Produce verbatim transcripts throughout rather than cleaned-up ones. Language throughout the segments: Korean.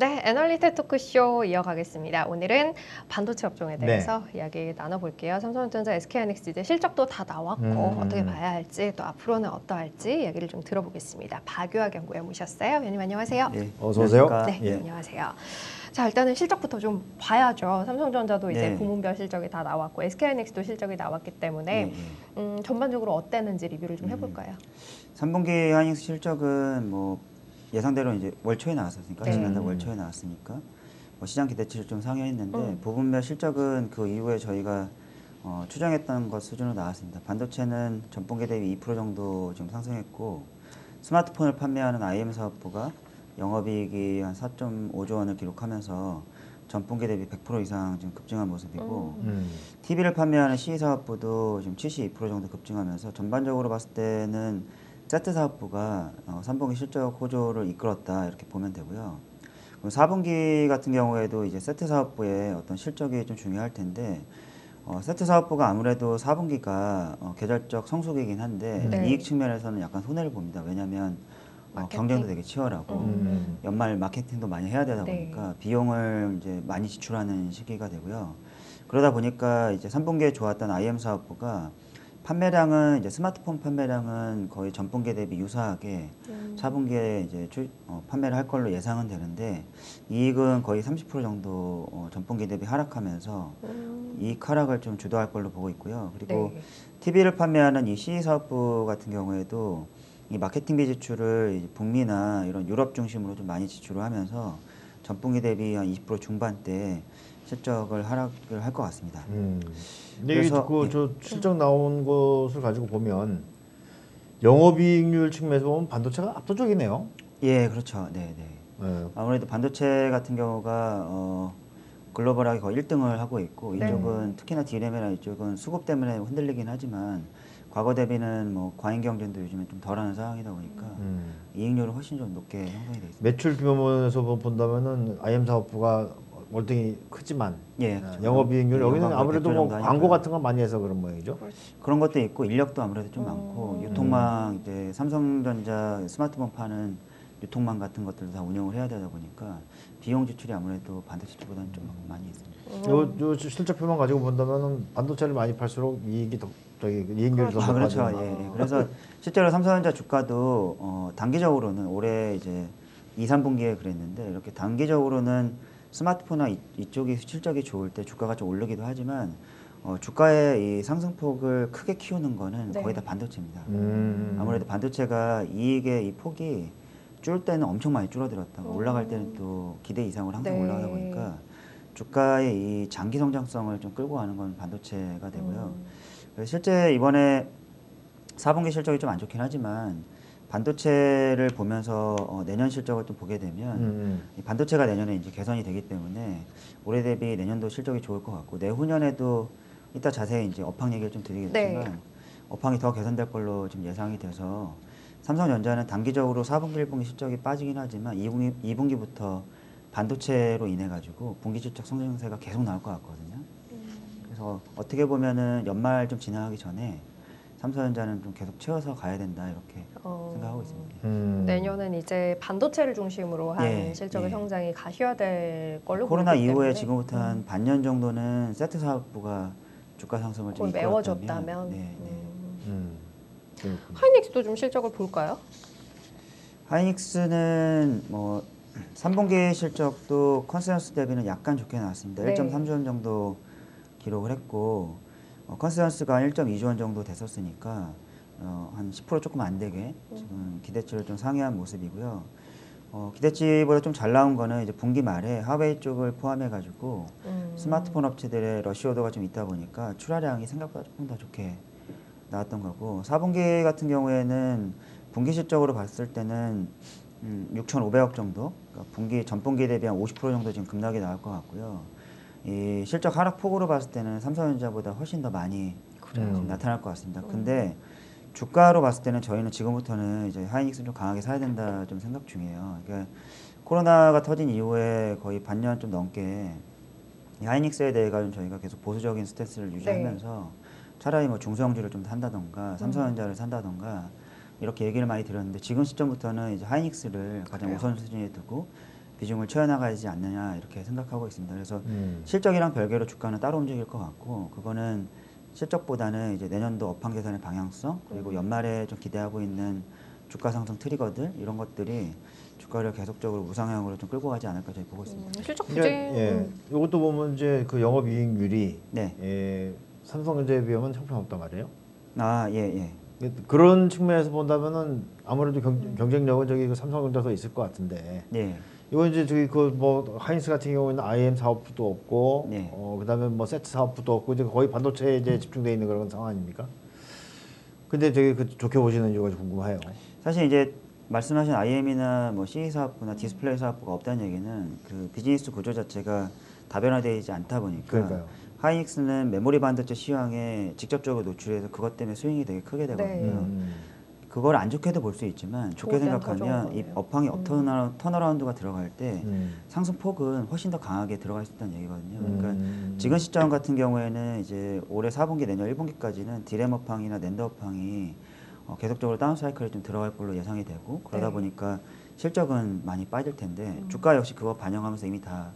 네, 애널리스트 토크쇼 이어가겠습니다. 오늘은 반도체 업종에 대해서 네. 이야기 나눠볼게요. 삼성전자, 에스케하이닉스 이제 실적도 다 나왔고 음. 어떻게 봐야 할지 또 앞으로는 어떠할지 이야기를 좀 들어보겠습니다. 박유악 연구원 모셨어요. 위원님 안녕하세요. 네, 어서 오세요. 네, 예. 안녕하세요. 자, 일단은 실적부터 좀 봐야죠. 삼성전자도 이제 네. 부문별 실적이 다 나왔고 에스케하이닉스도 실적이 나왔기 때문에 네. 음, 전반적으로 어땠는지 리뷰를 좀 해볼까요? 음. 삼분기 하이닉스 실적은 뭐 예상대로 이제 월초에 나왔었으니까 네. 지난달 월초에 나왔으니까 뭐 시장 기대치를 좀 상회했는데 음. 부분별 실적은 그 이후에 저희가 어, 추정했던 것 수준으로 나왔습니다. 반도체는 전분기 대비 이 퍼센트 정도 지금 상승했고 스마트폰을 판매하는 아이엠 사업부가 영업이익이 한 사 점 오 조 원을 기록하면서 전분기 대비 백 퍼센트 이상 지금 급증한 모습이고 음. 티비를 판매하는 씨이 사업부도 지금 칠십이 퍼센트 정도 급증하면서 전반적으로 봤을 때는 세트 사업부가 삼분기 실적 호조를 이끌었다 이렇게 보면 되고요. 사분기 같은 경우에도 이제 세트 사업부의 어떤 실적이 좀 중요할 텐데 어, 세트 사업부가 아무래도 사분기가 어, 계절적 성수기이긴 한데 네. 이익 측면에서는 약간 손해를 봅니다. 왜냐하면 어, 경쟁도 되게 치열하고 음. 연말 마케팅도 많이 해야 되다 보니까 네. 비용을 이제 많이 지출하는 시기가 되고요. 그러다 보니까 이제 삼분기에 좋았던 아이엠 사업부가 판매량은 이제 스마트폰 판매량은 거의 전분기 대비 유사하게 음. 사분기에 이제 주, 어, 판매를 할 걸로 예상은 되는데 이익은 거의 삼십 퍼센트 정도 어, 전분기 대비 하락하면서 음. 이익 하락을 좀 주도할 걸로 보고 있고요. 그리고 네. 티비를 판매하는 이 씨이 사업부 같은 경우에도 이 마케팅비 지출을 이제 북미나 이런 유럽 중심으로 좀 많이 지출을 하면서 전분기 대비 한 이십 퍼센트 중반대 실적을 하락을 할 것 같습니다. 음. 근데 그래서 그 예. 저 실적 나온 것을 가지고 보면 영업이익률 측면에서 보면 반도체가 압도적이네요. 예, 그렇죠. 네, 네. 예. 아무래도 반도체 같은 경우가 어, 글로벌하게 거의 일 등을 하고 있고 이쪽은 네. 특히나 디램이나 이쪽은 수급 때문에 흔들리긴 하지만 과거 대비는 뭐 과잉 경쟁도 요즘에 좀 덜하는 상황이다 보니까 음. 이익률은 훨씬 좀 높게 형성이 돼 있습니다. 매출 규모에서 본다면은 아이엠 사업부가 월등히 크지만 예, 그렇죠. 영업이익률 여기는 아무래도 뭐 광고 같은 거 많이 해서 그런 모양이죠. 그런 것도 있고 인력도 아무래도 좀 음. 많고 유통망 음. 이제 삼성전자 스마트폰 파는 유통망 같은 것들도 다 운영을 해야 되다 보니까 비용 지출이 아무래도 반도체 쪽보다는 좀 음. 많이 있습니다. 요, 요 실적표만 가지고 본다면 반도체를 많이 팔수록 이익이 더 저기 이익률이 더 높아지죠. 아, 그렇죠. 예, 예. 그래서 실제로 삼성전자 주가도 어, 단기적으로는 올해 이제 이, 삼분기에 그랬는데 이렇게 단기적으로는 스마트폰이나 이, 이쪽이 실적이 좋을 때 주가가 좀 오르기도 하지만 어, 주가의 이 상승폭을 크게 키우는 거는 네. 거의 다 반도체입니다. 음. 아무래도 반도체가 이익의 이 폭이 줄 때는 엄청 많이 줄어들었다가 음. 올라갈 때는 또 기대 이상으로 항상 네. 올라가다 보니까 주가의 이 장기 성장성을 좀 끌고 가는 건 반도체가 되고요. 음. 그래서 실제 이번에 사분기 실적이 좀 안 좋긴 하지만 반도체를 보면서 어, 내년 실적을 좀 보게 되면 음. 이 반도체가 내년에 이제 개선이 되기 때문에 올해 대비 내년도 실적이 좋을 것 같고 내후년에도 이따 자세히 이제 업황 얘기를 좀 드리겠지만 네. 업황이 더 개선될 걸로 지금 예상이 돼서 삼성전자는 단기적으로 사분기, 일분기 실적이 빠지긴 하지만 이분기부터 반도체로 인해 가지고 분기 실적 성장세가 계속 나올 것 같거든요. 그래서 어떻게 보면은 연말 좀 지나가기 전에 삼성전자는 좀 계속 채워서 가야 된다 이렇게 어... 생각하고 있습니다. 음... 내년은 이제 반도체를 중심으로 한 예, 실적의 예. 성장이 가셔야 될 걸로 코로나 이후에 때문에. 지금부터 음. 한 반년 정도는 세트 사업부가 주가 상승을 좀 메워줬다면 네, 네. 음. 음. 음. 하이닉스도 좀 실적을 볼까요? 하이닉스는 뭐 삼분기 실적도 컨센서스 대비는 약간 좋게 나왔습니다. 네. 일 점 삼 조 원 정도 기록을 했고 어, 컨센서스가 일 점 이 조 원 정도 됐었으니까 어, 한 십 퍼센트 조금 안 되게 지금 기대치를 좀 상회한 모습이고요. 어, 기대치보다 좀 잘 나온 거는 이제 분기 말에 화웨이 쪽을 포함해 가지고 음. 스마트폰 업체들의 러시 오더가 좀 있다 보니까 출하량이 생각보다 조금 더 좋게 나왔던 거고 사분기 같은 경우에는 분기 실적으로 봤을 때는 음, 육천오백억 정도 그러니까 분기 전분기 대비 한 오십 퍼센트 정도 지금 급락이 나올 것 같고요. 이 실적 하락폭으로 봤을 때는 삼성전자보다 훨씬 더 많이 지금 나타날 것 같습니다. 음. 근데 주가로 봤을 때는 저희는 지금부터는 이제 하이닉스 좀 강하게 사야 된다 좀 생각 중이에요. 그러니까 코로나가 터진 이후에 거의 반년 좀 넘게 이 하이닉스에 대해서 저희가 계속 보수적인 스탠스를 유지하면서 네. 차라리 뭐 중소형주를 좀 산다던가 삼성전자를 산다던가 이렇게 얘기를 많이 드렸는데 지금 시점부터는 이제 하이닉스를 가장 그래요. 우선 순위에 두고 비중을 채워나가지 않느냐 이렇게 생각하고 있습니다. 그래서 음. 실적이랑 별개로 주가는 따로 움직일 것 같고, 그거는 실적보다는 이제 내년도 업황 개선의 방향성, 그리고 연말에 좀 기대하고 있는 주가 상승 트리거들, 이런 것들이 주가를 계속적으로 우상향으로 좀 끌고 가지 않을까 저희 보고 있습니다. 음, 실적 부진. 예, 이것도 보면 이제 그 영업이익률이 네. 예, 삼성전자에 비하면 형편없단 말이에요. 아, 예, 예. 그런 측면에서 본다면은 아무래도 경, 경쟁력은 저기 삼성전자도 있을 것 같은데. 예. 이거 이제 저기 그 뭐 하이닉스 같은 경우에는 아이엠 사업부도 없고, 네. 어 그다음에 뭐 세트 사업부도 없고 이제 거의 반도체에 이제 집중돼 있는 그런 상황 아닙니까? 근데 되게 그 좋게 보시는 이유가 좀 궁금해요. 사실 이제 말씀하신 아이엠이나 뭐 씨이 사업부나 디스플레이 사업부가 없다는 얘기는 그 비즈니스 구조 자체가 다변화되지 않다 보니까. 그러니까요. 하이닉스는 메모리 반도체 시황에 직접적으로 노출해서 그것 때문에 스윙이 되게 크게 되거든요. 네. 음. 그걸 안 좋게도 볼 수 있지만, 좋게 생각하면 이 업황이 업 음. 턴어라운드가 들어갈 때 음. 상승폭은 훨씬 더 강하게 들어갈 수 있다는 얘기거든요. 음. 그러니까 지금 시점 같은 경우에는 이제 올해 사 분기 내년 일 분기까지는 디램 업황이나 낸드 업황이 어 계속적으로 다운 사이클에 좀 들어갈 걸로 예상이 되고, 그러다 네. 보니까 실적은 많이 빠질 텐데 음. 주가 역시 그거 반영하면서 이미 다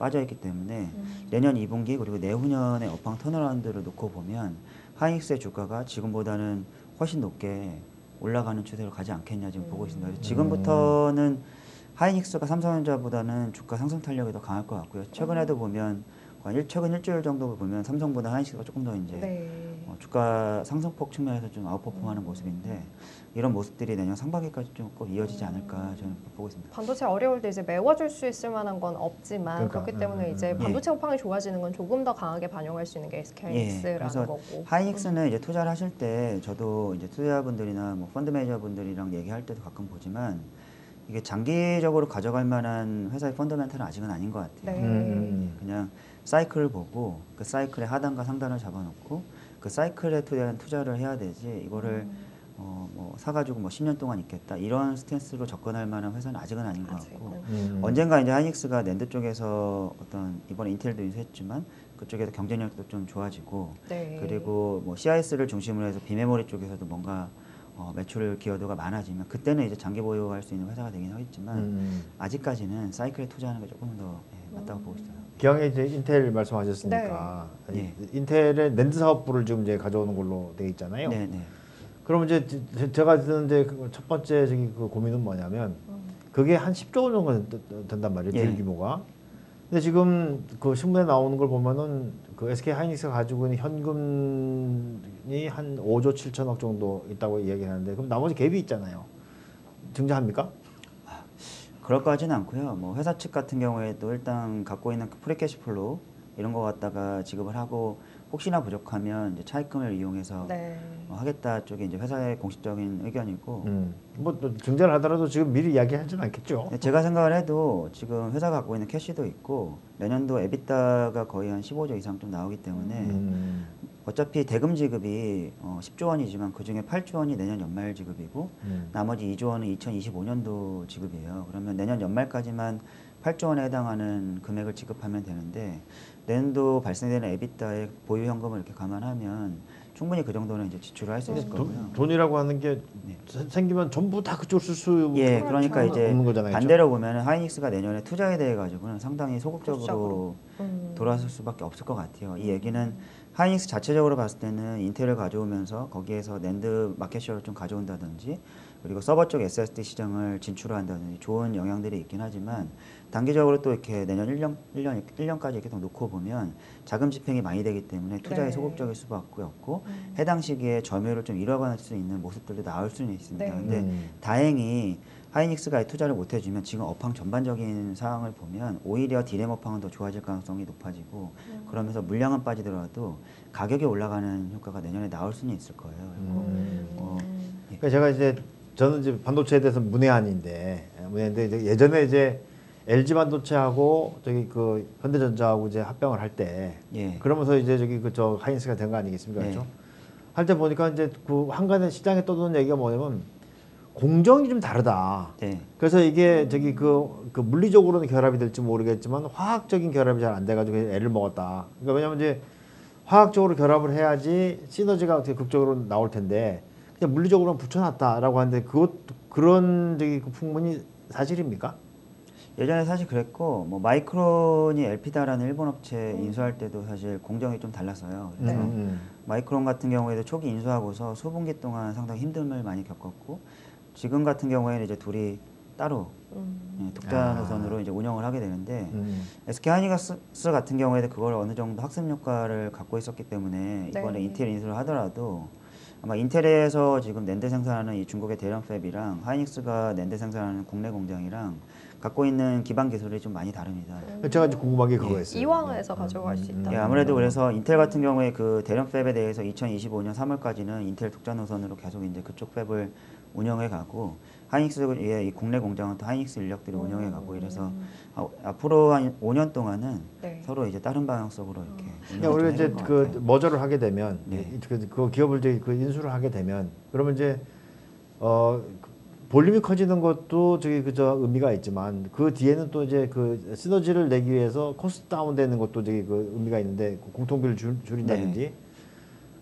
빠져있기 때문에 음. 내년 이 분기 그리고 내후년의 업황 턴어라운드를 놓고 보면 하이닉스의 주가가 지금보다는 훨씬 높게 올라가는 추세로 가지 않겠냐 지금 음. 보고 있습니다. 지금부터는 하이닉스가 삼성전자보다는 주가 상승 탄력이 더 강할 것 같고요. 최근에도 음. 보면 최근 일주일 정도 보면 삼성보다 하이닉스가 조금 더 이제 네. 어, 주가 상승폭 측면에서 좀 아웃퍼폼하는 음. 모습인데, 이런 모습들이 내년 상반기까지 좀 꼭 이어지지 않을까 저는 보고 있습니다. 반도체 어려울 때 이제 메워줄 수 있을 만한 건 없지만 그러니까, 그렇기 음, 때문에 음, 이제 반도체 업황이 예. 좋아지는 건 조금 더 강하게 반영할 수 있는 게 에스케이하이닉스라는 예, 그래서 거고. 하이닉스는 음. 이제 투자를 하실 때 저도 이제 투자자분들이나 뭐 펀드 매니저분들이랑 얘기할 때도 가끔 보지만, 이게 장기적으로 가져갈 만한 회사의 펀더멘탈은 아직은 아닌 것 같아요. 네. 음. 그냥 사이클을 보고 그 사이클의 하단과 상단을 잡아놓고 그 사이클에 대한 투자를 해야 되지, 이거를 음. 어, 뭐 사가지고 뭐 십 년 동안 있겠다 이런 스탠스로 접근할 만한 회사는 아직은 아닌 것 같고, 음. 언젠가 이제 하이닉스가 낸드 쪽에서 어떤 이번에 인텔도 인수했지만 그쪽에서 경쟁력도 좀 좋아지고 네. 그리고 뭐 씨아이에스를 중심으로 해서 비메모리 쪽에서도 뭔가 어, 매출 기여도가 많아지면 그때는 이제 장기 보유할 수 있는 회사가 되긴 하겠지만 음. 아직까지는 사이클에 투자하는 게 조금 더 예, 맞다고 음. 보고 있어요. 기왕에 이제 인텔 말씀하셨으니까 네. 인텔의 낸드 사업부를 지금 이제 가져오는 걸로 되어 있잖아요. 네, 네. 그럼 이제 제가 드는 이제 첫 번째 저기 그 고민은 뭐냐면, 그게 한 십조 원 정도 된단 말이에요. 예. 규모가. 근데 지금 그 신문에 나오는 걸 보면은 그 에스케이 하이닉스가 가지고 있는 현금이 한 오조 칠천억 정도 있다고 이야기하는데, 그럼 나머지 갭이 있잖아요. 증자합니까? 아, 그럴 거 하진 않고요. 뭐 회사 측 같은 경우에도 일단 갖고 있는 그 프리캐시플로 이런 거 갖다가 지급을 하고, 혹시나 부족하면 이제 차입금을 이용해서 네. 어, 하겠다 쪽이 이제 회사의 공식적인 의견이고, 음. 뭐 증자를 하더라도 지금 미리 이야기하지는 않겠죠. 제가 생각을 해도 지금 회사가 갖고 있는 캐시도 있고 내년도 에비타가 거의 한 십오조 이상 좀 나오기 때문에 음. 어차피 대금 지급이 어, 십조 원이지만 그중에 팔조 원이 내년 연말 지급이고 음. 나머지 이조 원은 이천이십오년도 지급이에요. 그러면 내년 연말까지만 팔조 원에 해당하는 금액을 지급하면 되는데, 내년도 발생되는 에비타의 보유 현금을 이렇게 감안하면 충분히 그 정도는 이제 지출을 할 수 있을 돈, 거고요. 돈이라고 하는 게 네. 생기면 전부 다 그쪽 쓸 수 예, 그러니까 이제 거잖아요, 반대로 보면 하이닉스가 내년에 투자에 대해 가지고는 상당히 소극적으로 음. 돌아설 수밖에 없을 것 같아요. 이 얘기는 음. 하이닉스 자체적으로 봤을 때는 인텔을 가져오면서 거기에서 낸드 마켓쉐어를 좀 가져온다든지, 그리고 서버 쪽 에스에스디 시장을 진출한다든지 좋은 영향들이 있긴 하지만, 단기적으로 또 이렇게 내년 일 년, 일 년, 일 년까지 이렇게 놓고 보면 자금 집행이 많이 되기 때문에 투자에 네. 소극적일 수밖에 없고 음. 해당 시기에 점유율을 좀 잃어갈 수 있는 모습들도 나올 수는 있습니다. 네. 근데 음. 다행히 하이닉스가 투자를 못 해주면 지금 업황 전반적인 상황을 보면 오히려 디램 업황은 더 좋아질 가능성이 높아지고 음. 그러면서 물량은 빠지더라도 가격이 올라가는 효과가 내년에 나올 수는 있을 거예요. 그리고 음. 어, 예. 그러니까 제가 이제 저는 이제 반도체에 대해서 문외한인데, 문외한인데 이제 예전에 이제 엘지 반도체하고 저기 그 현대전자하고 이제 합병을 할 때 예. 그러면서 이제 저기 그 저 하이닉스가 된 거 아니겠습니까? 예. 그렇죠? 할 때 보니까 이제 그 한간에 시장에 떠도는 얘기가 뭐냐면 공정이 좀 다르다. 예. 그래서 이게 저기 그, 그 물리적으로는 결합이 될지 모르겠지만 화학적인 결합이 잘 안 돼가지고 애를 먹었다. 그러니까 왜냐면 이제 화학적으로 결합을 해야지 시너지가 어떻게 극적으로 나올 텐데 그냥 물리적으로는 붙여놨다라고 하는데, 그것 그런 저기 그 풍문이 사실입니까? 예전에 사실 그랬고 뭐 마이크론이 엘피다라는 일본 업체 음. 인수할 때도 사실 공정이 좀 달라서요. 그래서 음. 마이크론 같은 경우에도 초기 인수하고서 수분기 동안 상당히 힘듦을 많이 겪었고 지금 같은 경우에는 이제 둘이 따로 음. 독자 노선으로 아. 이제 운영을 하게 되는데 음. 에스케이하이닉스 같은 경우에도 그걸 어느 정도 학습 효과를 갖고 있었기 때문에 네. 이번에 인텔 인수를 하더라도 아마 인텔에서 지금 낸드 생산하는 이 중국의 대련 팹이랑 하이닉스가 낸드 생산하는 국내 공장이랑 갖고 있는 기반 기술이 좀 많이 다릅니다. 음. 제가 이제 궁금한 게 그거였어요. 예. 이완화해서 가져갈 수 있다. 예, 아무래도 그래서 인텔 같은 경우에 그 대련 팹에 대해서 이천이십오년 삼월까지는 인텔 독자 노선으로 계속 이제 그쪽 팹을 운영해 가고 하이닉스의 이 국내 공장은 또 하이닉스 인력들이 음. 운영해 가고 이래서 아, 앞으로 한 오 년 동안은 네. 서로 이제 다른 방향성으로 이렇게. 야, 우리가 이제 그 머저를 하게 되면 네. 그, 그 기업을 이제 그 인수를 하게 되면 그러면 이제 어. 볼륨이 커지는 것도 저기 그저 의미가 있지만 그 뒤에는 또 이제 그 시너지를 내기 위해서 코스트 다운되는 것도 저기 그 의미가 있는데 공통비를 줄, 줄인다든지. 네.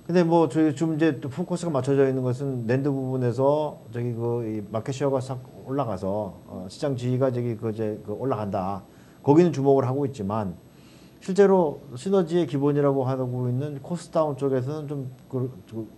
근데 뭐 저희 지금 이제 또 포커스가 맞춰져 있는 것은 낸드 부분에서 저기 그 이 마켓쉐어가 싹 올라가서 어 시장 지위가 저기 그 이제 그 올라간다. 거기는 주목을 하고 있지만 실제로 시너지의 기본이라고 하고 있는 코스트 다운 쪽에서는 좀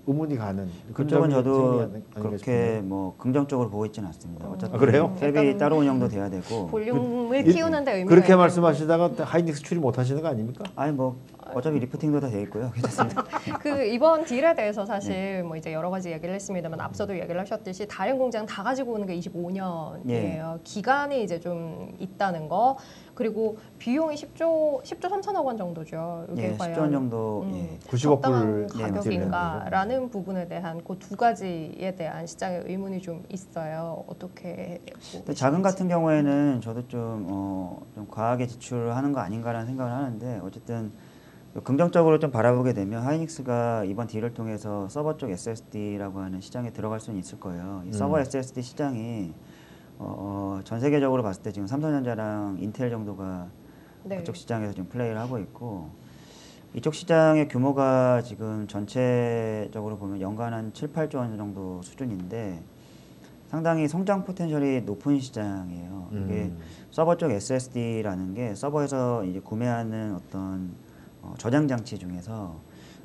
의문이 가는. 그쪽은 저도 그렇게 뭐 긍정적으로 보고 있지는 않습니다. 어차피 아, 그래요? 탭이 따로 운영도 돼야 되고 볼륨을 그, 키우는 데 의미가 그렇게 말씀하시다가 하이닉스 출입 못 하시는 거 아닙니까? 아니 뭐 어차피 리프팅도 다 돼 있고요. 괜찮습니다. 그 이번 딜에 대해서 사실 네. 뭐 이제 여러 가지 얘기를 했습니다만 앞서도 얘기를 하셨듯이 다른 공장 다 가지고 오는 게 이십오년이에요. 네. 기간이 이제 좀 있다는 거. 그리고 비용이 십조 삼천억 원 정도죠. 이게 예, 과연 십조 원 정도 음, 예. 구십억 불 가격인가라는 예, 부분에 대한 그 두 가지에 대한 시장의 의문이 좀 있어요. 어떻게 자금 같은 경우에는 저도 좀, 어, 좀 과하게 지출을 하는 거 아닌가라는 생각을 하는데 어쨌든 긍정적으로 좀 바라보게 되면 하이닉스가 이번 딜을 통해서 서버 쪽 에스에스디라고 하는 시장에 들어갈 수는 있을 거예요. 이 서버 음. 에스에스디 시장이 어, 전 세계적으로 봤을 때 지금 삼성전자랑 인텔 정도가 네. 그쪽 시장에서 지금 플레이를 하고 있고 이쪽 시장의 규모가 지금 전체적으로 보면 연간 한 칠, 팔조 원 정도 수준인데 상당히 성장 포텐셜이 높은 시장이에요. 음. 이게 서버 쪽 에스에스디라는 게 서버에서 이제 구매하는 어떤 어, 저장 장치 중에서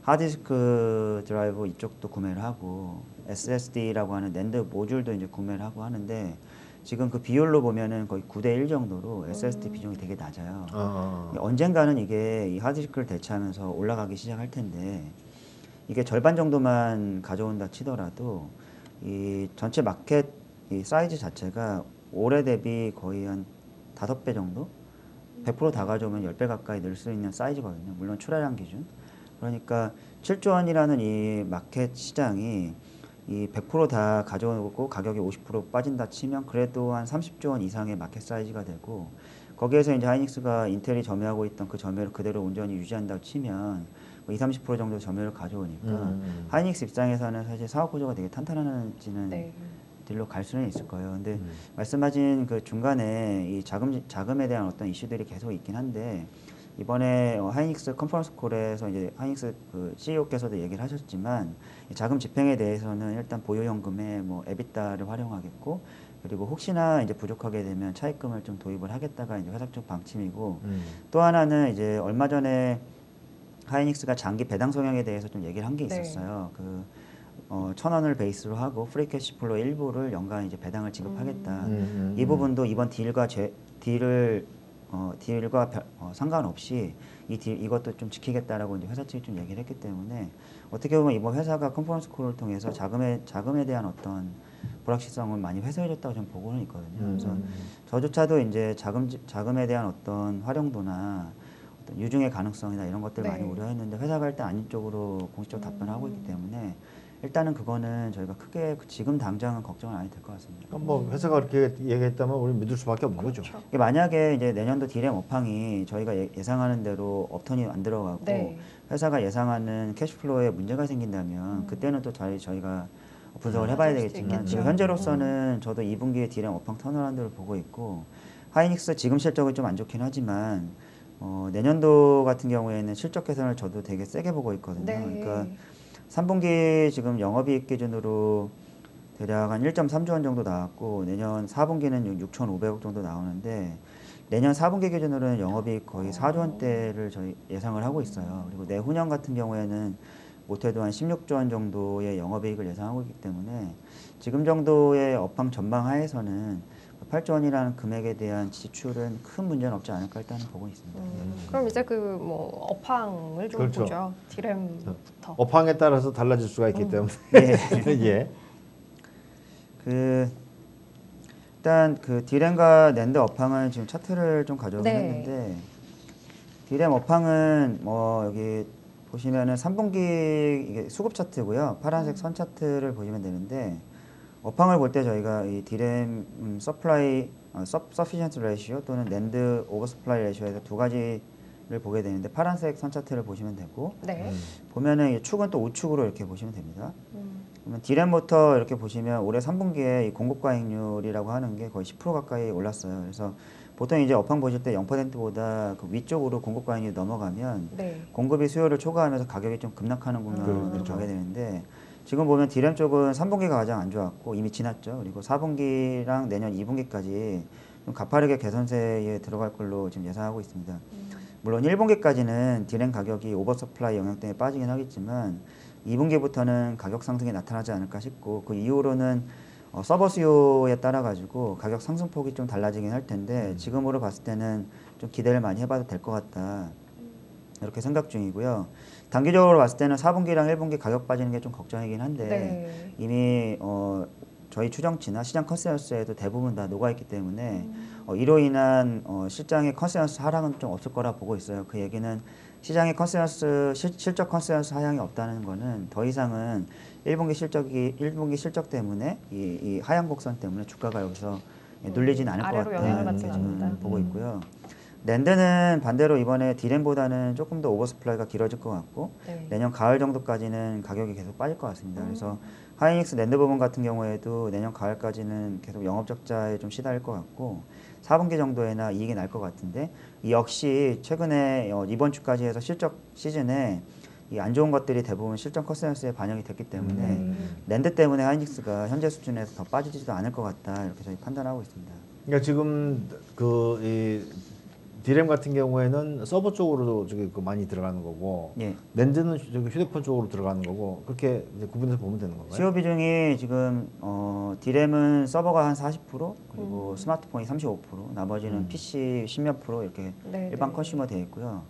하드디스크 드라이브 이쪽도 구매를 하고 에스에스디라고 하는 낸드 모듈도 이제 구매를 하고 하는데 지금 그 비율로 보면은 거의 구대 일 정도로 에스에스디 음. 비중이 되게 낮아요. 아. 언젠가는 이게 이 하드디스크를 대체하면서 올라가기 시작할 텐데 이게 절반 정도만 가져온다 치더라도 이 전체 마켓 이 사이즈 자체가 올해 대비 거의 한 다섯 배 정도? 백 퍼센트 다 가져오면 십 배 가까이 늘 수 있는 사이즈거든요. 물론 출하량 기준. 그러니까 칠조 원이라는 이 마켓 시장이 이 백 퍼센트 다 가져오고 가격이 오십 퍼센트 빠진다 치면 그래도 한 삼십조 원 이상의 마켓 사이즈가 되고 거기에서 이제 하이닉스가 인텔이 점유하고 있던 그 점유율 그대로 온전히 유지한다고 치면 이십, 삼십 퍼센트 정도 점유율을 가져오니까 음. 하이닉스 입장에서는 사실 사업 구조가 되게 탄탄해지는 네. 딜로 갈 수는 있을 거예요. 근데 음. 말씀하신 그 중간에 이 자금, 자금에 대한 어떤 이슈들이 계속 있긴 한데 이번에 하이닉스 컨퍼런스 콜에서 이제 하이닉스 그 씨이오께서도 얘기를 하셨지만 자금 집행에 대해서는 일단 보유현금에 뭐 에비타를 활용하겠고 그리고 혹시나 이제 부족하게 되면 차입금을 좀 도입을 하겠다가 이제 회사 쪽 방침이고 음. 또 하나는 이제 얼마 전에 하이닉스가 장기 배당 성향에 대해서 좀 얘기를 한 게 있었어요. 네. 그 어, 천 원을 베이스로 하고 프리캐시플로 일부를 연간 이제 배당을 지급하겠다. 음. 이 부분도 이번 딜과 제, 딜을 어, 딜과 별, 어, 상관없이 이 딜, 이것도 좀 지키겠다라고 이제 회사 측이 좀 얘기를 했기 때문에 어떻게 보면 이번 회사가 컨퍼런스 콜을 통해서 자금에, 자금에 대한 어떤 불확실성을 많이 해소해줬다고 저는 보고는 있거든요. 음. 그래서 저조차도 이제 자금, 자금에 대한 어떤 활용도나 어떤 유증의 가능성이나 이런 것들을 네. 많이 우려했는데 회사가 일단 아닌 쪽으로 공식적으로 음. 답변을 하고 있기 때문에 일단은 그거는 저희가 크게 지금 당장은 걱정은 안 해도 될 것 같습니다. 그럼 뭐 회사가 그렇게 얘기했다면 우리는 믿을 수밖에 없는 그렇죠. 거죠. 만약에 이제 내년도 디램 업황이 저희가 예상하는 대로 업턴이 안 들어가고 네. 회사가 예상하는 캐시플로에 문제가 생긴다면 음. 그때는 또 저희, 저희가 분석을 음, 해봐야 되겠지만 지금 현재로서는 저도 이분기에 디램 업황 턴어라운드를 보고 있고 하이닉스 지금 실적이 좀 안 좋긴 하지만 어, 내년도 같은 경우에는 실적 개선을 저도 되게 세게 보고 있거든요. 네. 그러니까 삼분기 지금 영업이익 기준으로 대략 한 일점삼조 원 정도 나왔고 내년 사분기는 육천오백억 정도 나오는데 내년 사 분기 기준으로는 영업이익 거의 사조 원대를 저희 예상을 하고 있어요. 그리고 내후년 같은 경우에는 못해도 한 십육조 원 정도의 영업이익을 예상하고 있기 때문에 지금 정도의 업황 전망 하에서는 팔조 원이라는 금액에 대한 지출은 큰 문제는 없지 않을까 일단은 보고 있습니다. 음, 그럼 이제 그 뭐 업황을 좀 그렇죠. 보죠. 디램부터. 업황에 따라서 달라질 수가 있기 음. 때문에. 예. 예. 그 일단 그 디램과 낸드 업황은 지금 차트를 좀 가져오긴 네. 했는데 디램 업황은 뭐 여기 보시면은 삼 분기 이게 수급 차트고요. 파란색 선 차트를 보시면 되는데. 업황을 볼 때 저희가 이 디램 음, 서플라이, 어, 서, 서피션트 레이시오 또는 낸드 오버서플라이 레이시오에서 두 가지를 보게 되는데 파란색 선 차트를 보시면 되고 네. 음. 보면은 이 축은 또 우측으로 이렇게 보시면 됩니다. 음. 그러면 디램부터 이렇게 보시면 올해 삼 분기에 이 공급과잉률이라고 하는 게 거의 십 퍼센트 가까이 올랐어요. 그래서 보통 이제 업황 보실 때 영 퍼센트보다 그 위쪽으로 공급과잉률이 넘어가면 네. 공급이 수요를 초과하면서 가격이 좀 급락하는 국면으로 음. 가게 되는데 지금 보면 디램 쪽은 삼 분기가 가장 안 좋았고 이미 지났죠. 그리고 사 분기랑 내년 이 분기까지 좀 가파르게 개선세에 들어갈 걸로 지금 예상하고 있습니다. 음. 물론 일 분기까지는 디램 가격이 오버서플라이 영향 때문에 빠지긴 하겠지만 이 분기부터는 가격 상승이 나타나지 않을까 싶고 그 이후로는 어, 서버 수요에 따라 가지고 가격 상승폭이 좀 달라지긴 할 텐데 음. 지금으로 봤을 때는 좀 기대를 많이 해봐도 될 것 같다. 이렇게 생각 중이고요. 단기적으로 봤을 때는 사 분기랑 일 분기 가격 빠지는 게 좀 걱정이긴 한데 네. 이미 어 저희 추정치나 시장 컨센서스에도 대부분 다 녹아있기 때문에 음. 어 이로 인한 어 실장의 컨센서스 하락은 좀 없을 거라 보고 있어요. 그 얘기는 시장의 컨센서스 실, 실적 컨센서스 하향이 없다는 거는 더 이상은 일 분기 실적이 일 분기 실적 때문에 이, 이 하향 곡선 때문에 주가가 여기서 음. 눌리진 않을 것 같다는 게 지금 보고 있고요. 낸드는 반대로 이번에 디램보다는 조금 더 오버스플라이가 길어질 것 같고 네. 내년 가을 정도까지는 가격이 계속 빠질 것 같습니다. 음. 그래서 하이닉스 낸드 부분 같은 경우에도 내년 가을까지는 계속 영업적자에 좀 시달릴 것 같고 사 분기 정도에나 이익이 날 것 같은데 이 역시 최근에 이번 주까지 해서 실적 시즌에 이 안 좋은 것들이 대부분 실적 컨센서스에 반영이 됐기 때문에 음. 낸드 때문에 하이닉스가 현재 수준에서 더 빠지지도 않을 것 같다 이렇게 저희 판단하고 있습니다. 그러니까 지금 그 이 디램 같은 경우에는 서버 쪽으로도 저기 많이 들어가는 거고 예. 낸드는 저기 휴대폰 쪽으로 들어가는 거고 그렇게 이제 구분해서 보면 되는 건가요? 수요 비중이 지금 어, 디램은 서버가 한 사십 퍼센트 그리고 음. 스마트폰이 삼십오 퍼센트 나머지는 음. 피씨 십몇 프로 이렇게 네네. 일반 컨슈머 되어 있고요.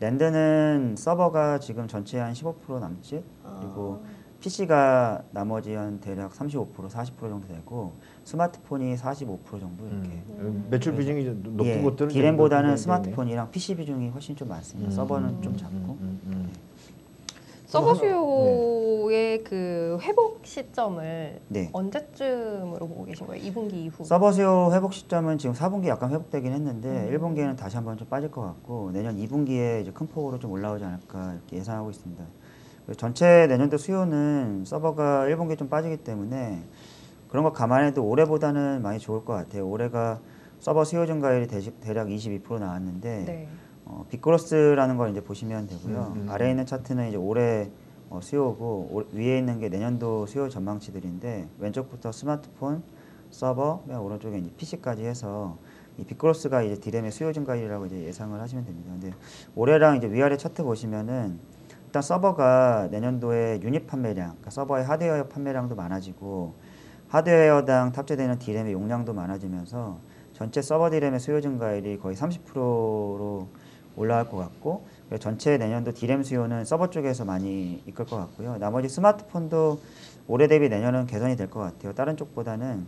낸드는 서버가 지금 전체 한 십오 퍼센트 남짓 그리고 아. 피씨가 나머지 한 대략 삼십오 퍼센트, 사십 퍼센트 정도 되고 스마트폰이 사십오 퍼센트 정도 이렇게 음. 매출 비중이 높은 예, 것들은 디램보다는 스마트폰이랑 피씨 비중이 훨씬 좀 많습니다. 음. 서버는 좀 작고 음. 음. 네. 서버 수요의 네. 그 회복 시점을 네. 언제쯤으로 보고 계신 거예요? 이 분기 이후? 서버 수요 회복 시점은 지금 사 분기 약간 회복되긴 했는데 음. 일 분기에는 다시 한번 좀 빠질 것 같고 내년 이 분기에 이제 큰 폭으로 좀 올라오지 않을까 이렇게 예상하고 있습니다. 전체 내년도 수요는 서버가 일 분기 좀 빠지기 때문에 그런 거 감안해도 올해보다는 많이 좋을 것 같아요. 올해가 서버 수요 증가율이 대략 이십이 퍼센트 나왔는데 네. 어, 빅그로스라는 걸 이제 보시면 되고요. 음, 음. 아래에 있는 차트는 이제 올해 어, 수요고 오, 위에 있는 게 내년도 수요 전망치들인데 왼쪽부터 스마트폰, 서버, 맨 오른쪽에 이제 피씨까지 해서 이 빅그로스가 이제 디램의 수요 증가율이라고 이제 예상을 하시면 됩니다. 근데 올해랑 이제 위아래 차트 보시면은 일단 서버가 내년도에 유닛 판매량, 그러니까 서버의 하드웨어 판매량도 많아지고 하드웨어당 탑재되는 디램의 용량도 많아지면서 전체 서버 디램의 수요 증가율이 거의 삼십 퍼센트로 올라갈 것 같고 전체 내년도 디램 수요는 서버 쪽에서 많이 이끌 것 같고요. 나머지 스마트폰도 올해 대비 내년은 개선이 될 것 같아요. 다른 쪽보다는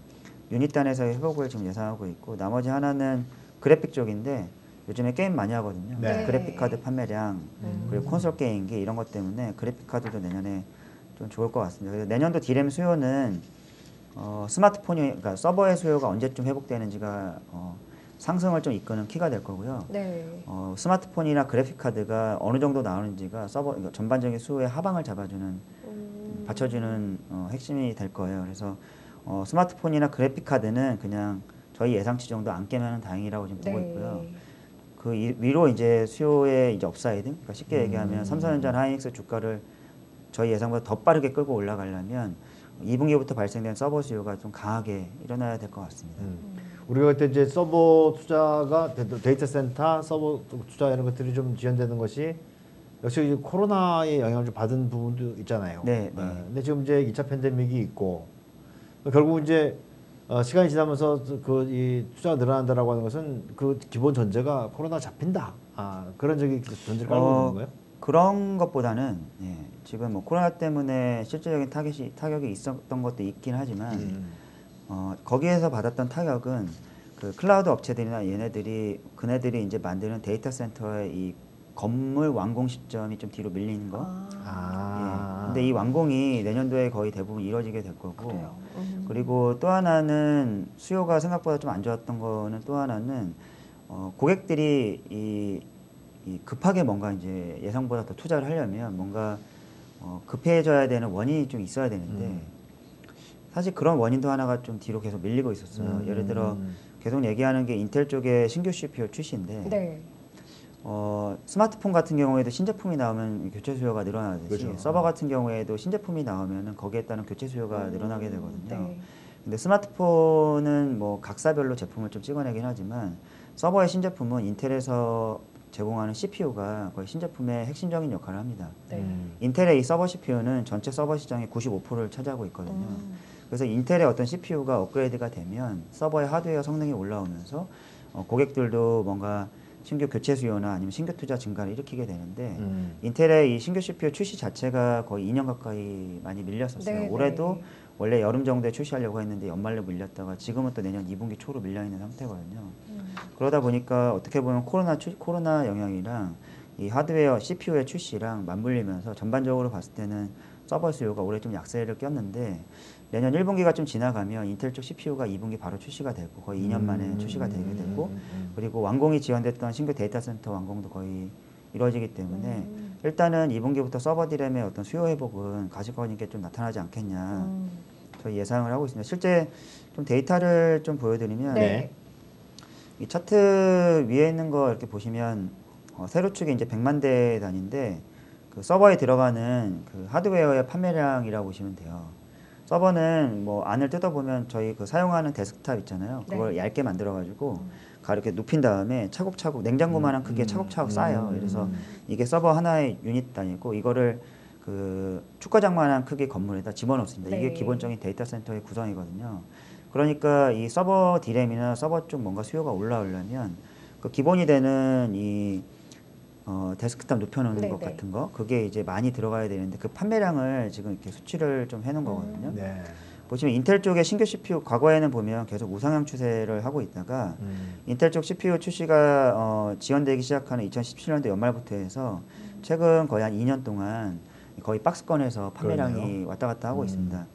유닛 단에서의 회복을 지금 예상하고 있고 나머지 하나는 그래픽 쪽인데 요즘에 게임 많이 하거든요. 네. 그래픽카드 판매량, 음. 그리고 콘솔 게임기 이런 것 때문에 그래픽카드도 내년에 좀 좋을 것 같습니다. 그래서 내년도 디램 수요는 어, 스마트폰이, 그러니까 서버의 수요가 언제쯤 회복되는지가 어, 상승을 좀 이끄는 키가 될 거고요. 네. 어, 스마트폰이나 그래픽카드가 어느 정도 나오는지가 서버, 그러니까 전반적인 수요의 하방을 잡아주는, 음. 받쳐주는 어, 핵심이 될 거예요. 그래서 어, 스마트폰이나 그래픽카드는 그냥 저희 예상치 정도 안 깨면 다행이라고 지금 네. 보고 있고요. 그 위로 이제 수요의 이제 업사이드, 그러니까 쉽게 얘기하면 음. 삼성전자 하이닉스 주가를 저희 예상보다 더 빠르게 끌고 올라가려면 이 분기부터 발생된 서버 수요가 좀 강하게 일어나야 될 것 같습니다. 음. 우리가 그때 이제 서버 투자가 데이터 센터 서버 투자 이런 것들이 좀 지연되는 것이 역시 이제 코로나의 영향을 좀 받은 부분도 있잖아요. 네. 네. 네. 근데 지금 이제 이 차 팬데믹이 있고 결국 이제 어, 시간이 지나면서 그 이 투자가 늘어난다라고 하는 것은 그 기본 전제가 코로나 잡힌다. 아, 그런 적이 전제를 깔고 어, 있는 거예요? 그런 것보다는 예, 지금 뭐 코로나 때문에 실질적인 타겟이, 타격이 있었던 것도 있긴 하지만 음. 어, 거기에서 받았던 타격은 그 클라우드 업체들이나 얘네들이 그네들이 이제 만드는 데이터 센터의 이 건물 완공 시점이 좀 뒤로 밀리는 거. 아. 예. 근데 이 완공이 내년도에 거의 대부분 이루어지게 될 거고. 음. 그리고 또 하나는 수요가 생각보다 좀 안 좋았던 거는 또 하나는 어, 고객들이 이, 이 급하게 뭔가 이제 예상보다 더 투자를 하려면 뭔가 어, 급해져야 되는 원인이 좀 있어야 되는데 음. 사실 그런 원인도 하나가 좀 뒤로 계속 밀리고 있었어요. 음. 예를 들어 계속 얘기하는 게 인텔 쪽의 신규 씨피유 출시인데. 네. 어, 스마트폰 같은 경우에도 신제품이 나오면 교체 수요가 늘어나듯이 그렇죠. 서버 같은 경우에도 신제품이 나오면 거기에 따른 교체 수요가 음, 늘어나게 되거든요. 네. 근데 스마트폰은 뭐 각사별로 제품을 좀 찍어내긴 하지만 서버의 신제품은 인텔에서 제공하는 씨피유가 거의 신제품의 핵심적인 역할을 합니다. 네. 인텔의 이 서버 씨피유는 전체 서버 시장의 구십오 퍼센트를 차지하고 있거든요. 음. 그래서 인텔의 어떤 씨피유가 업그레이드가 되면 서버의 하드웨어 성능이 올라오면서 어, 고객들도 뭔가 신규 교체 수요나 아니면 신규 투자 증가를 일으키게 되는데 음. 인텔의 이 신규 씨피유 출시 자체가 거의 이 년 가까이 많이 밀렸었어요. 네네. 올해도 원래 여름 정도에 출시하려고 했는데 연말로 밀렸다가 지금은 또 내년 이 분기 초로 밀려있는 상태거든요. 음. 그러다 보니까 어떻게 보면 코로나, 추, 코로나 영향이랑 이 하드웨어 씨피유의 출시랑 맞물리면서 전반적으로 봤을 때는 서버 수요가 올해 좀 약세를 꼈는데 내년 일 분기가 좀 지나가면 인텔 쪽 씨피유가 이 분기 바로 출시가 되고 거의 이 년 만에 음, 출시가 되게 되고 음, 그리고 완공이 지연됐던 신규 데이터 센터 완공도 거의 이루어지기 때문에 음. 일단은 이 분기부터 서버 디램의 어떤 수요 회복은 가시거니께 좀 나타나지 않겠냐 음. 저희 예상을 하고 있습니다. 실제 좀 데이터를 좀 보여드리면 네. 이 차트 위에 있는 거 이렇게 보시면 어, 세로축이 이제 백만 대 단위인데 그 서버에 들어가는 그 하드웨어의 판매량이라고 보시면 돼요. 서버는 뭐 안을 뜯어보면 저희 그 사용하는 데스크탑 있잖아요. 그걸 네. 얇게 만들어가지고 가볍게 눕힌 다음에 차곡차곡 냉장고만한 크기에 차곡차곡 쌓여요. 그래서 이게 서버 하나의 유닛 단위고 이거를 그 축구장만한 크기 건물에다 집어넣습니다. 네. 이게 기본적인 데이터 센터의 구성이거든요. 그러니까 이 서버 디램이나 서버 쪽 뭔가 수요가 올라오려면 그 기본이 되는 이 어, 데스크탑 눕혀놓는 네네. 것 같은 거 그게 이제 많이 들어가야 되는데 그 판매량을 지금 이렇게 수치를 좀 해놓은 거거든요. 음. 네. 보시면 인텔 쪽의 신규 씨피유 과거에는 보면 계속 우상향 추세를 하고 있다가 음. 인텔 쪽 씨피유 출시가 어, 지연되기 시작하는 이천십칠 년도 연말부터 해서 음. 최근 거의 한 이 년 동안 거의 박스권에서 판매량이 그러네요. 왔다 갔다 하고 음. 있습니다.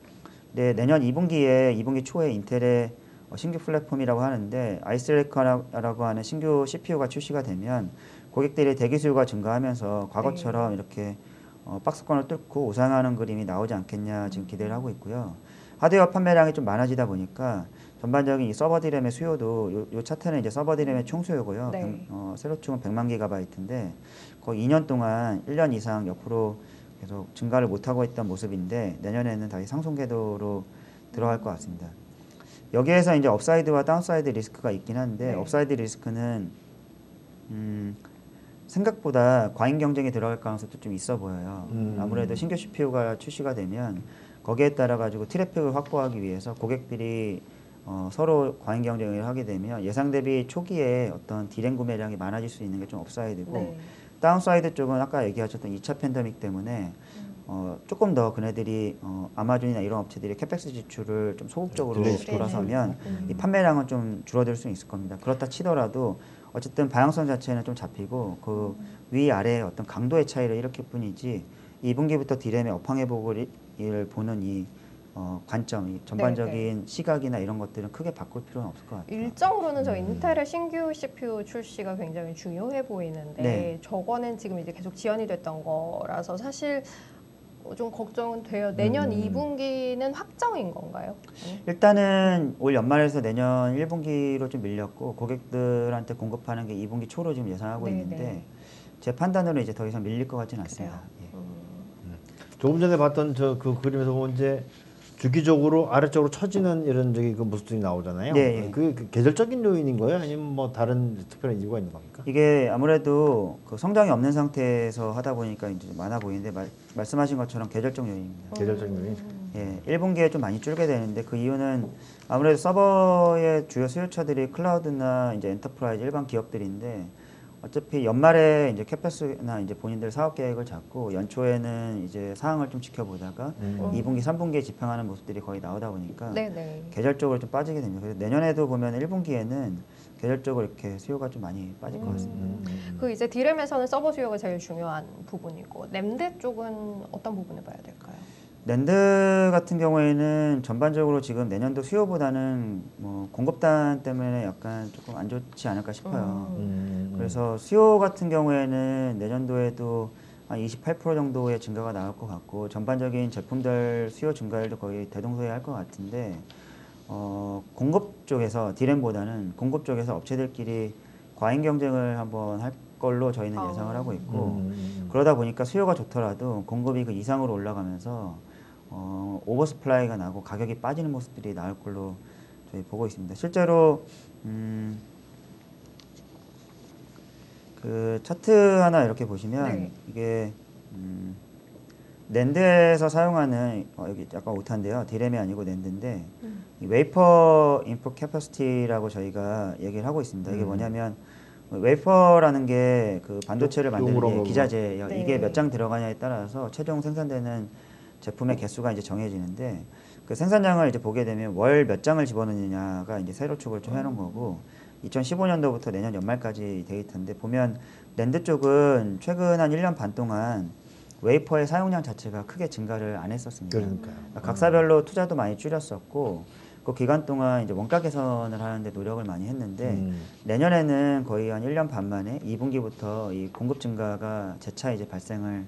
근데 내년 이 분기에 이 분기 초에 인텔의 어, 신규 플랫폼이라고 하는데 아이스레이커라고 하는 신규 씨피유가 출시가 되면 고객들의 대기 수요가 증가하면서 과거처럼 이렇게 어, 박스권을 뚫고 우상하는 그림이 나오지 않겠냐 지금 기대를 하고 있고요. 하드웨어 판매량이 좀 많아지다 보니까 전반적인 이 서버 디램의 수요도 요, 요 차트는 이제 서버 디램의 총수요고요. 네. 어, 세로축은 백만 기가바이트인데 거의 이 년 동안 일 년 이상 옆으로 계속 증가를 못하고 있던 모습인데 내년에는 다시 상승 궤도로 들어갈 것 같습니다. 여기에서 이제 업사이드와 다운사이드 리스크가 있긴 한데 네. 업사이드 리스크는 음, 생각보다 과잉 경쟁이 들어갈 가능성도 좀 있어 보여요. 음. 아무래도 신규 씨피유가 출시가 되면 거기에 따라 가지고 트래픽을 확보하기 위해서 고객들이 어, 서로 과잉 경쟁을 하게 되면 예상 대비 초기에 어떤 디램 구매량이 많아질 수 있는 게 좀 업사이드고 네. 다운사이드 쪽은 아까 얘기하셨던 이 차 팬데믹 때문에 음. 어, 조금 더 그네들이 어, 아마존이나 이런 업체들이 캐펙스 지출을 좀 소극적으로 네. 돌아서면 음. 이 판매량은 좀 줄어들 수 있을 겁니다. 그렇다 치더라도 어쨌든 방향성 자체는 좀 잡히고 그 위아래의 어떤 강도의 차이를 일으킬 뿐이지 이 분기부터 디램의 업황 회복을 보는 이 어, 관점, 이 전반적인 네네. 시각이나 이런 것들은 크게 바꿀 필요는 없을 것 같아요. 일정으로는 저 인텔의 신규 씨피유 출시가 굉장히 중요해 보이는데 네. 저거는 지금 이제 계속 지연이 됐던 거라서 사실 좀 걱정은 돼요. 내년 음. 이 분기는 확정인 건가요? 일단은 올 연말에서 내년 일 분기로 좀 밀렸고 고객들한테 공급하는 게 이 분기 초로 지금 예상하고 네네. 있는데 제 판단으로 이제 더 이상 밀릴 것 같지는 않습니다. 예. 음. 조금 전에 봤던 저 그 그림에서 보면 이제 주기적으로 아래쪽으로 처지는 이런 저기 그 모습들이 나오잖아요. 네. 그게 그 계절적인 요인인 거예요? 아니면 뭐 다른 특별한 이유가 있는 겁니까? 이게 아무래도 그 성장이 없는 상태에서 하다 보니까 이제 많아 보이는데 말, 말씀하신 것처럼 계절적 요인입니다. 계절적 요인? 예, 일 분기에 좀 많이 줄게 되는데 그 이유는 아무래도 서버의 주요 수요처들이 클라우드나 이제 엔터프라이즈 일반 기업들인데 어차피 연말에 이제 캐패스나 이제 본인들 사업 계획을 잡고 연초에는 이제 상황을 좀 지켜보다가 음. 이 분기, 삼 분기에 집행하는 모습들이 거의 나오다 보니까 네네. 계절적으로 좀 빠지게 됩니다. 그래서 내년에도 보면 일 분기에는 계절적으로 이렇게 수요가 좀 많이 빠질 것 같습니다. 음. 그 이제 디램에서는 서버 수요가 제일 중요한 부분이고 램드 쪽은 어떤 부분을 봐야 될까요? 낸드 같은 경우에는 전반적으로 지금 내년도 수요보다는 뭐 공급단 때문에 약간 조금 안 좋지 않을까 싶어요. 음. 그래서 수요 같은 경우에는 내년도에도 한 이십팔 퍼센트 정도의 증가가 나올 것 같고 전반적인 제품들 수요 증가율도 거의 대동소이할 것 같은데 어, 공급 쪽에서 디램보다는 공급 쪽에서 업체들끼리 과잉 경쟁을 한번 할 걸로 저희는 아. 예상을 하고 있고 음. 그러다 보니까 수요가 좋더라도 공급이 그 이상으로 올라가면서 어, 오버스플라이가 나고 가격이 빠지는 모습들이 나올 걸로 저희 보고 있습니다. 실제로 음, 그 차트 하나 이렇게 보시면 네. 이게 음, 낸드에서 사용하는 어, 여기 약간 오타인데요. 디램이 아니고 낸드인데 음. 이 웨이퍼 인풋 캐퍼시티라고 저희가 얘기를 하고 있습니다. 이게 음. 뭐냐면 웨이퍼라는 게 그 반도체를 만드는 기자재예요. 네. 이게 몇 장 들어가냐에 따라서 최종 생산되는 제품의 개수가 이제 정해지는데 그 생산량을 이제 보게 되면 월 몇 장을 집어넣느냐가 이제 세로축을 좀 해놓은 거고 이천십오 년도부터 내년 연말까지 데이터인데 보면 낸드 쪽은 최근 한 일 년 반 동안 웨이퍼의 사용량 자체가 크게 증가를 안 했었습니다. 그러니까요. 그러니까 각사별로 투자도 많이 줄였었고 그 기간 동안 이제 원가 개선을 하는데 노력을 많이 했는데 음. 내년에는 거의 한 일 년 반 만에 이 분기부터 이 공급 증가가 재차 이제 발생을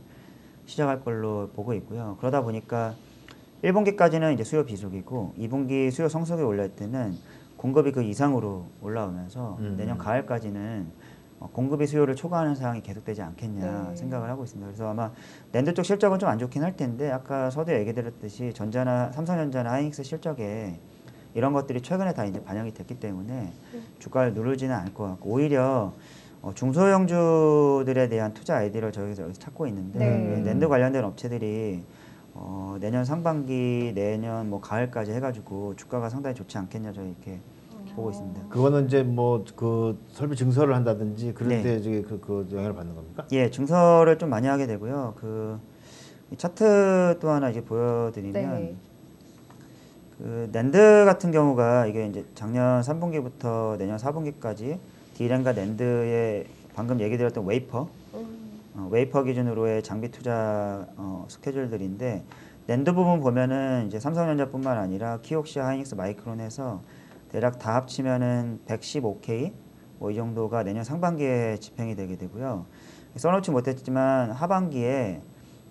시작할 걸로 보고 있고요. 그러다 보니까 일 분기까지는 이제 수요 비수기고 이 분기 수요 성수기 올릴 때는 공급이 그 이상으로 올라오면서 음. 내년 가을까지는 공급이 수요를 초과하는 상황이 계속되지 않겠냐 네. 생각을 하고 있습니다. 그래서 아마 낸드 쪽 실적은 좀 안 좋긴 할 텐데 아까 서두에 얘기 드렸듯이 전자나 삼성전자나 하이닉스 실적에 이런 것들이 최근에 다 이제 반영이 됐기 때문에 주가를 누르지는 않을 것 같고 오히려 어, 중소형주들에 대한 투자 아이디어를 저희가 여기서 찾고 있는데 네. 낸드 관련된 업체들이 어, 내년 상반기, 내년 뭐 가을까지 해가지고 주가가 상당히 좋지 않겠냐 저희 이렇게 어. 보고 있습니다. 그거는 이제 뭐 그 설비 증설을 한다든지 그럴 네. 때 이제 그, 그 영향을 받는 겁니까? 예, 증설을 좀 많이 하게 되고요. 그 이 차트 또 하나 이제 보여드리면. 네. 그 낸드 같은 경우가 이게 이제 작년 삼 분기부터 내년 사 분기까지 디램과 낸드의 방금 얘기 드렸던 웨이퍼 음. 어, 웨이퍼 기준으로의 장비 투자 어, 스케줄들인데 낸드 부분 보면은 이제 삼성전자뿐만 아니라 키옥시아, 하이닉스, 마이크론에서 대략 다 합치면은 백십오 케이 뭐 이 정도가 내년 상반기에 집행이 되게 되고요. 써놓지 못했지만 하반기에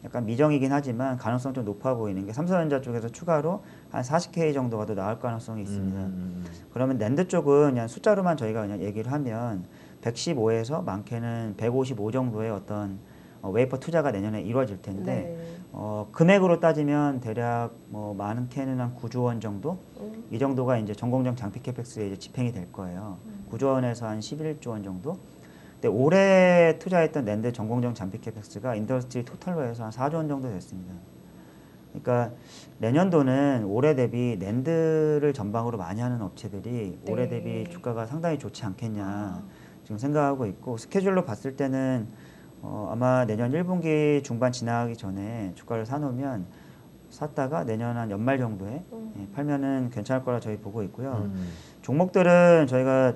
약간 미정이긴 하지만 가능성 좀 높아 보이는 게 삼성전자 쪽에서 추가로 한 사십 케이 정도가 더 나올 가능성이 있습니다. 음. 그러면 낸드 쪽은 그냥 숫자로만 저희가 그냥 얘기를 하면 백십오에서 많게는 백오십오 정도의 어떤 어, 웨이퍼 투자가 내년에 이루어질 텐데 네. 어, 금액으로 따지면 대략 뭐 많게는 한 구조 원 정도 음. 이 정도가 이제 전공정 장비 캐펙스에 이제 집행이 될 거예요. 음. 구조 원에서 한 십일 조 원 정도. 근데 올해 투자했던 낸드 전공정 장비 캐펙스가 인더스트리 토탈로 해서 한 사 조 원 정도 됐습니다. 그러니까 내년도는 올해 대비 낸드를 전방으로 많이 하는 업체들이 네. 올해 대비 주가가 상당히 좋지 않겠냐 아. 지금 생각하고 있고 스케줄로 봤을 때는 어 아마 내년 일 분기 중반 지나가기 전에 주가를 사놓으면 샀다가 내년 한 연말 정도에 음. 팔면은 괜찮을 거라 저희 보고 있고요. 음. 종목들은 저희가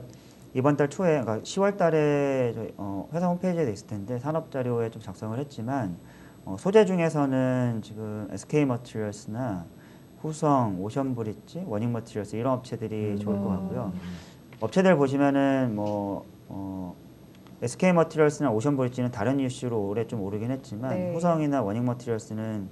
이번 달 초에, 그러니까 시월 달에 저희 어, 회사 홈페이지에 있을 텐데 산업 자료에 좀 작성을 했지만 어, 소재 중에서는 지금 에스케이 Materials나 후성, 오션브릿지, 원익머티리얼스 이런 업체들이 음. 좋을 것 같고요. 음. 업체들 보시면은 뭐 어, 에스케이 Materials나 오션브릿지는 다른 이슈로 올해 좀 오르긴 했지만 네. 후성이나 원익머티리얼스는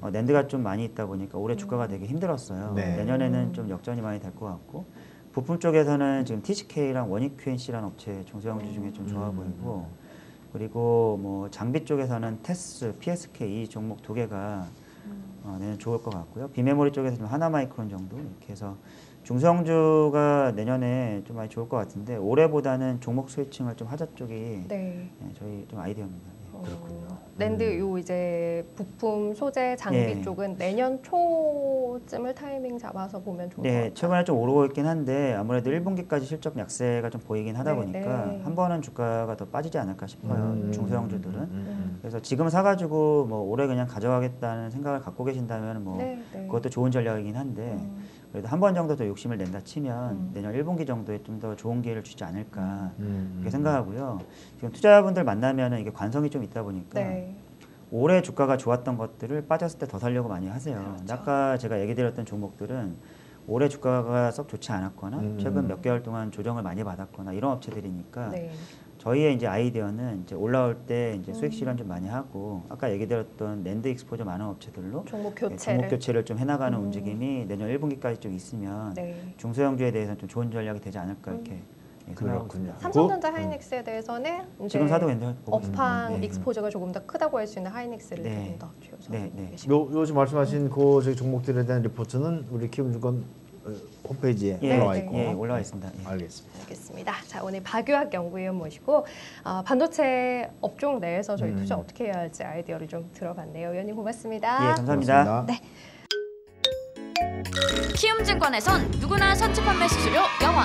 어, 낸드가 좀 많이 있다 보니까 올해 주가가 되게 힘들었어요. 네. 내년에는 좀 역전이 많이 될 것 같고. 부품 쪽에서는 지금 티씨케이랑 원익큐엔씨라는 업체 중소형주 중에 좀 좋아 보이고 그리고 뭐 장비 쪽에서는 테스, 피에스케이 이 종목 두 개가 어, 내년 좋을 것 같고요. 비메모리 쪽에서 좀 하나마이크론 정도 이렇게 해서 중성주가 내년에 좀 많이 좋을 것 같은데 올해보다는 종목 스위칭을 좀 하자 쪽이 네. 네, 저희 좀 아이디어입니다. 네, 그렇군요. 어, 랜드 요 이제 부품 소재 장비 네. 쪽은 내년 초쯤을 타이밍 잡아서 보면 좋을 네, 것 같아요. 최근에 좀 오르고 있긴 한데 아무래도 일 분기까지 실적 약세가 좀 보이긴 하다 네, 보니까 네. 한 번은 주가가 더 빠지지 않을까 싶어요. 음, 중소형주들은. 음. 그래서 지금 사가지고 뭐 올해 그냥 가져가겠다는 생각을 갖고 계신다면 뭐 네, 네. 그것도 좋은 전략이긴 한데 음. 그래도 한 번 정도 더 욕심을 낸다 치면 음. 내년 일 분기 정도에 좀 더 좋은 기회를 주지 않을까 음. 그렇게 생각하고요. 지금 투자자분들 만나면 이게 관성이 좀 있다 보니까 네. 올해 주가가 좋았던 것들을 빠졌을 때 더 살려고 많이 하세요. 그렇죠. 아까 제가 얘기 드렸던 종목들은 올해 주가가 썩 좋지 않았거나 음. 최근 몇 개월 동안 조정을 많이 받았거나 이런 업체들이니까 네. 저희의 이제 아이디어는 이제 올라올 때 이제 수익 실현 좀 많이 하고 아까 얘기 드렸던 낸드 익스포저 많은 업체들로 종목 교체를, 종목 교체를 좀 해나가는 음. 움직임이 내년 일 분기까지 좀 있으면 네. 중소형주에 대해서는 좀 좋은 전략이 되지 않을까 이렇게 음. 그렇군요. 삼성전자 하이닉스에 대해서는 음. 지금 사도 괜찮을 거고 업판 음. 네. 익스포저가 조금 더 크다고 할 수 있는 하이닉스를 네. 조금 더 키워서 네. 네. 요 요즘 말씀하신 음. 그 저희 종목들에 대한 리포트는 우리 키움증권 홈페이지에 예, 올라와 있고 예, 올라와 있습니다. 예. 알겠습니다. 알겠습니다. 자 오늘 박유학 연구위원 모시고 어, 반도체 업종 내에서 저희 음. 투자 어떻게 해야 할지 아이디어를 좀 들어봤네요. 위원님 고맙습니다. 예, 감사합니다. 고맙습니다. 네. 키움증권에선 누구나 선취 판매 수수료 영원.